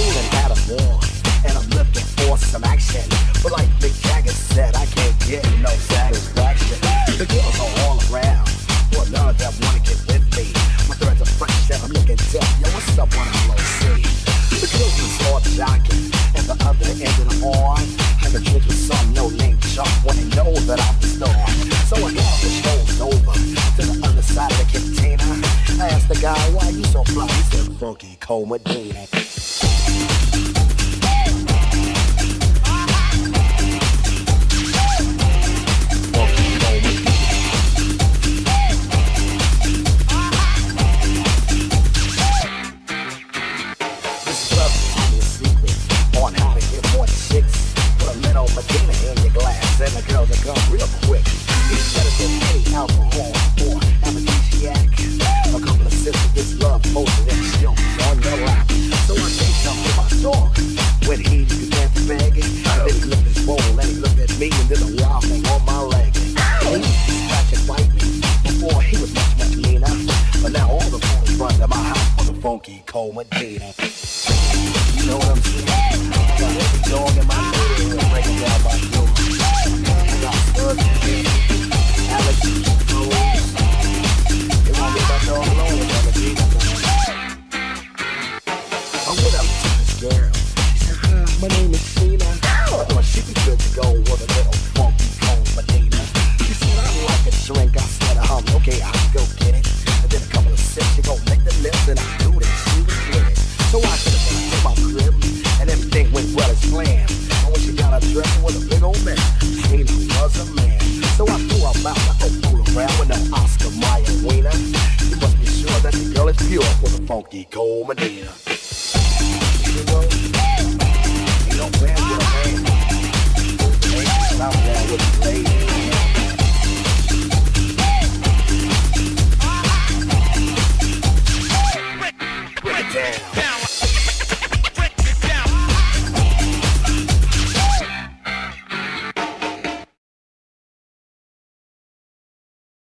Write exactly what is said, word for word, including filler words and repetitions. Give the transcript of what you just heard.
feeling that I'm warm, and I'm looking for some action. But like Mick Jagger said, I can't get no satisfaction. The girls are all around, for none of them wanna get with me. My threads are fresh and I'm looking deaf. Yo, what's up when I'm low C? The girls are all knocking, and the other end that I'm on, and the kids with some no-name jump when they know that I'm the star. So I got the show's over to the other side of the container. I asked the guy, why you so fly? He said, Funky Cold Medina. Oscar Mayer wiener. You must be sure that the girl is pure for the Funky Cold Medina.